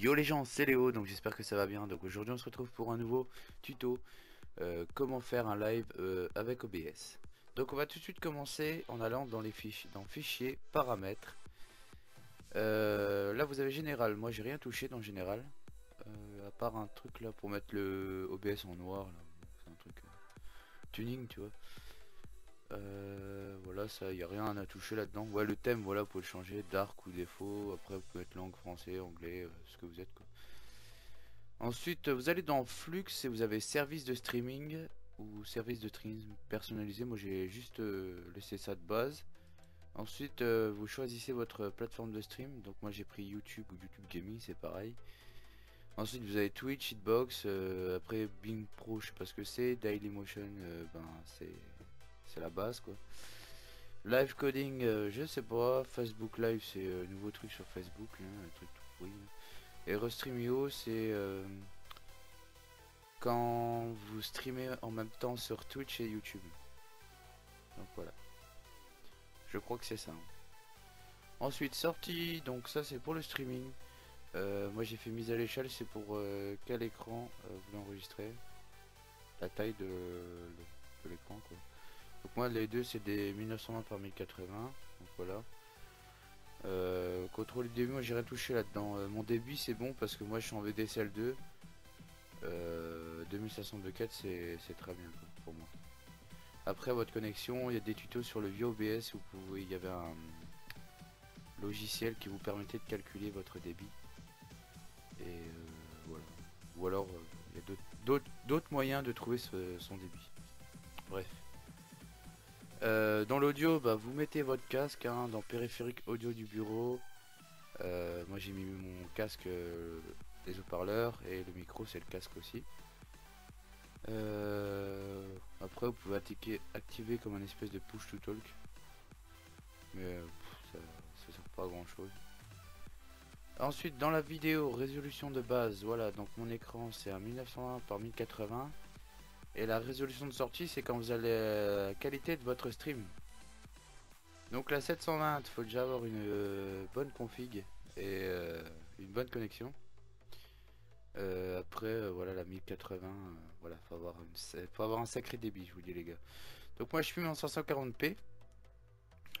Yo les gens, c'est Léo, donc j'espère que ça va bien. Donc aujourd'hui on se retrouve pour un nouveau tuto comment faire un live avec OBS. Donc on va tout de suite commencer en allant dans les fichiers, dans fichiers, paramètres. Là vous avez général, moi j'ai rien touché dans général à part un truc là pour mettre le OBS en noir là. C'est un truc tuning tu vois. Voilà, ça y a rien à toucher là dedans. Ouais, le thème, voilà, vous pouvez le changer, dark ou défaut. Après vous pouvez mettre langue français, anglais, ce que vous êtes quoi. Ensuite vous allez dans flux et vous avez service de streaming ou service de streaming personnalisé. Moi j'ai juste laissé ça de base. Ensuite vous choisissez votre plateforme de stream. Donc moi j'ai pris YouTube ou YouTube Gaming, c'est pareil. Ensuite vous avez Twitch, Hitbox, après Bing Pro, je sais pas ce que c'est. Daily Motion, ben c'est la base quoi. Live coding, je sais pas. Facebook Live, c'est nouveau truc sur Facebook, hein, un truc tout pourri. Et Restreamio, c'est quand vous streamez en même temps sur Twitch et YouTube. Donc voilà. Je crois que c'est ça. Hein. Ensuite sortie, donc ça c'est pour le streaming. Moi j'ai fait mise à l'échelle, c'est pour quel écran vous l'enregistrez. La taille de l'écran quoi. Donc moi les deux c'est des 1920 par 1080, donc voilà. Contrôle du début, moi j'ai rien touché là dedans. Mon débit c'est bon parce que moi je suis en VDSL2, 2500 de 4, c'est très bien pour moi. Après votre connexion, il y a des tutos sur le vieux OBS où vous pouvez, il y avait un logiciel qui vous permettait de calculer votre débit et voilà. Ou alors il y a d'autres moyens de trouver son débit, bref. Dans l'audio, bah, vous mettez votre casque hein, dans périphérique audio du bureau. Moi j'ai mis mon casque, les haut-parleurs, et le micro c'est le casque aussi. Après vous pouvez activer comme un espèce de push to talk, mais ça sert pas à grand chose. Ensuite dans la vidéo, résolution de base, voilà, donc mon écran c'est un 1920 par 1080. Et la résolution de sortie, c'est quand vous allez à la qualité de votre stream. Donc la 720, faut déjà avoir une bonne config et une bonne connexion. Après, voilà, la 1080, voilà, faut avoir un sacré débit, je vous dis les gars. Donc moi je filme en 540p.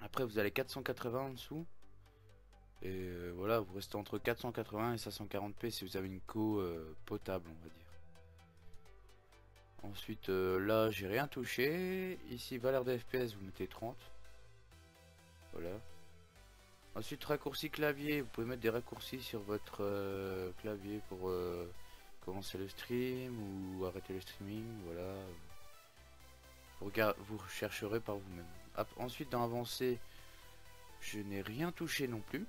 Après vous allez 480 en dessous. Et voilà, vous restez entre 480 et 540p si vous avez une co potable, on va dire. Ensuite là j'ai rien touché. Ici valeur de FPS, vous mettez 30. Voilà. Ensuite raccourci clavier, vous pouvez mettre des raccourcis sur votre clavier pour commencer le stream ou arrêter le streaming. Voilà. Vous chercherez par vous-même. Ensuite dans avancé, je n'ai rien touché non plus.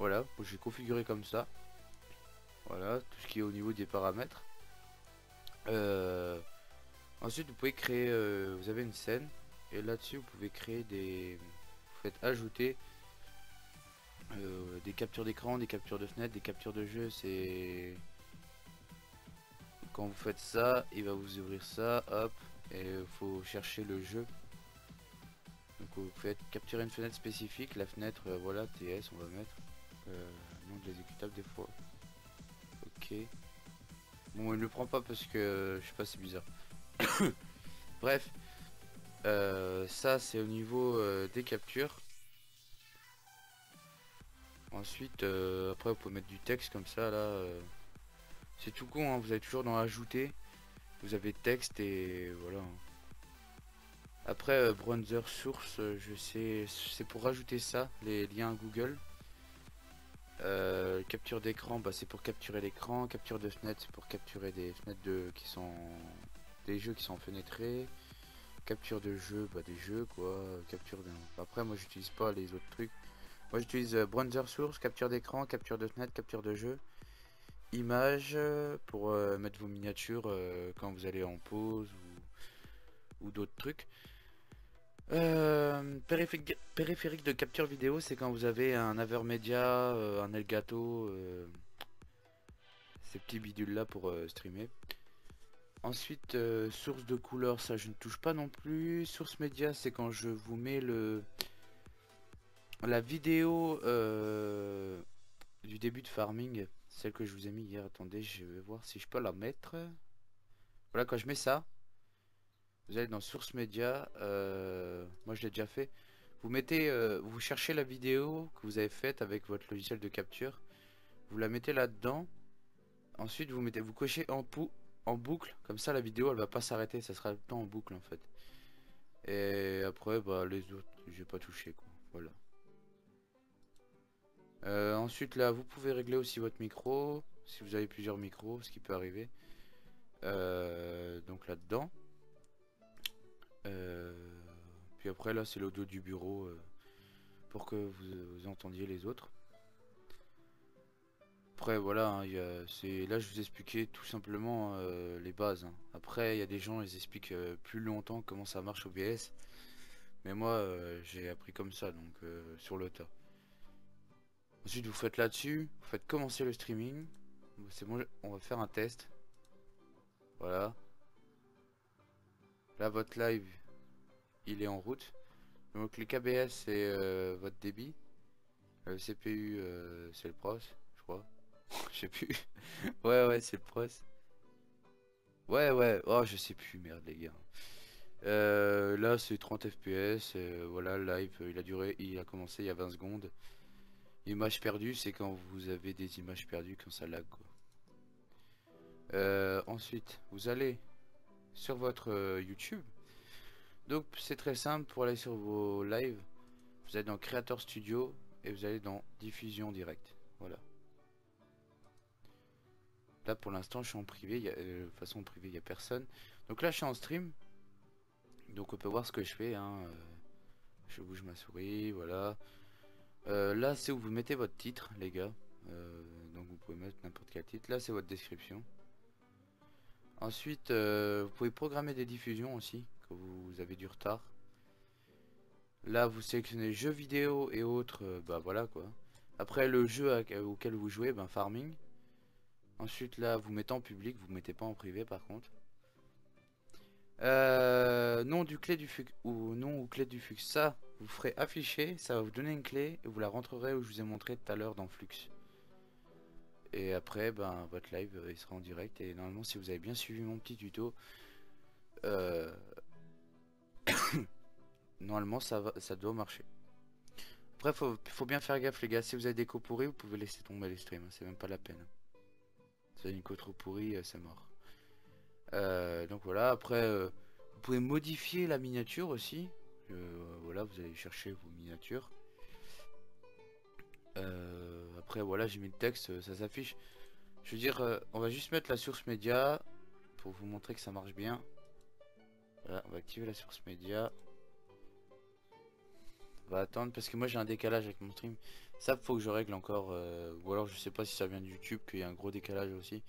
Voilà, j'ai configuré comme ça. Voilà, tout ce qui est au niveau des paramètres. Ensuite vous pouvez créer, vous avez une scène et là dessus vous pouvez créer des, vous faites ajouter des captures d'écran, des captures de fenêtre, des captures de jeu. C'est quand vous faites ça, il va vous ouvrir ça, hop, et faut chercher le jeu. Donc vous faites capturer une fenêtre spécifique, la fenêtre, voilà, TS, on va mettre nom de l'exécutable des fois. Ok. Bon, il ne le prend pas parce que je sais pas, c'est bizarre. Bref, ça c'est au niveau des captures. Ensuite, après vous pouvez mettre du texte comme ça là. C'est tout con, hein, vous avez toujours dans ajouter. Vous avez texte et voilà. Après browser source, je sais, c'est pour rajouter ça, les liens Google. Capture d'écran, bah, c'est pour capturer l'écran. Capture de fenêtre, c'est pour capturer des fenêtres qui sont des jeux qui sont fenêtrés. Capture de jeu, bah, des jeux quoi. Capture de... Après moi j'utilise pas les autres trucs. Moi j'utilise browser source, capture d'écran, capture de fenêtre, capture de jeu, image pour mettre vos miniatures quand vous allez en pause ou d'autres trucs. Périphérique de capture vidéo, c'est quand vous avez un Avermedia, un Elgato, ces petits bidules là pour streamer. Ensuite source de couleur, ça je ne touche pas non plus. Source média, c'est quand je vous mets la vidéo du début de farming, celle que je vous ai mis hier. Attendez, je vais voir si je peux la mettre. Voilà, quand je mets ça, vous allez dans source média. Moi je l'ai déjà fait. Vous mettez, vous cherchez la vidéo que vous avez faite avec votre logiciel de capture, vous la mettez là-dedans. Ensuite vous mettez, vous cochez en boucle, comme ça la vidéo elle va pas s'arrêter, ça sera tout le temps en boucle en fait. Et après bah les autres j'ai pas touché quoi, voilà. Ensuite là vous pouvez régler aussi votre micro, si vous avez plusieurs micros, ce qui peut arriver. Donc là-dedans. Puis après là c'est l'audio du bureau pour que vous entendiez les autres. Après voilà, hein, là je vous expliquais tout simplement les bases. Hein. Après il y a des gens ils expliquent plus longtemps comment ça marche OBS. Mais moi j'ai appris comme ça, donc sur le tas. Ensuite vous faites là-dessus, vous faites commencer le streaming. C'est bon, on va faire un test. Voilà. Là votre live il est en route, donc les KBS c'est votre débit, le CPU c'est le pros, je crois, je sais plus, ouais c'est le pros, ouais, oh je sais plus, merde les gars, là c'est 30 fps, voilà live, il a commencé il y a 20 secondes, image perdue c'est quand vous avez des images perdues quand ça lag quoi. Ensuite vous allez sur votre YouTube. Donc c'est très simple, pour aller sur vos lives, vous allez dans Creator Studio et vous allez dans Diffusion Direct. Voilà. Là pour l'instant je suis en privé, de toute façon en privé il n'y a personne. Donc là je suis en stream, donc on peut voir ce que je fais. Hein. Je bouge ma souris, voilà. Là c'est où vous mettez votre titre les gars, donc vous pouvez mettre n'importe quel titre. Là c'est votre description. Ensuite vous pouvez programmer des diffusions aussi. Que vous avez du retard. Là vous sélectionnez jeux vidéo et autres, bah voilà quoi. Après le jeu auquel vous jouez, ben farming. Ensuite là vous mettez en public, vous mettez pas en privé par contre. Nom du clé du fux ou nom ou clé du flux, ça vous ferez afficher, ça va vous donner une clé et vous la rentrerez où je vous ai montré tout à l'heure dans flux. Et après ben votre live il sera en direct et normalement si vous avez bien suivi mon petit tuto. Normalement ça doit marcher. Après faut bien faire gaffe les gars, si vous avez des co pourris vous pouvez laisser tomber les streams, c'est même pas la peine. Si vous avez une co trop pourrie c'est mort. Donc voilà, après vous pouvez modifier la miniature aussi. Voilà, vous allez chercher vos miniatures. Après voilà, j'ai mis le texte, ça s'affiche. Je veux dire, on va juste mettre la source média pour vous montrer que ça marche bien. Voilà, on va activer la source média. On va attendre parce que moi j'ai un décalage avec mon stream. Ça faut que je règle encore. Ou alors je sais pas si ça vient de YouTube, qu'il y a un gros décalage aussi.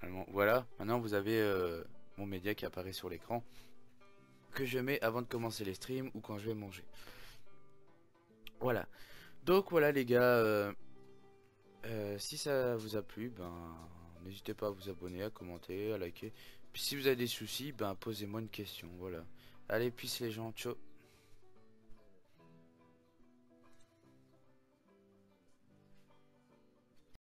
Alors, voilà, maintenant vous avez mon média qui apparaît sur l'écran. Que je mets avant de commencer les streams ou quand je vais manger. Voilà. Donc voilà les gars. Si ça vous a plu, ben... n'hésitez pas à vous abonner, à commenter, à liker. Puis si vous avez des soucis, ben posez-moi une question. Voilà. Allez, peace les gens. Ciao.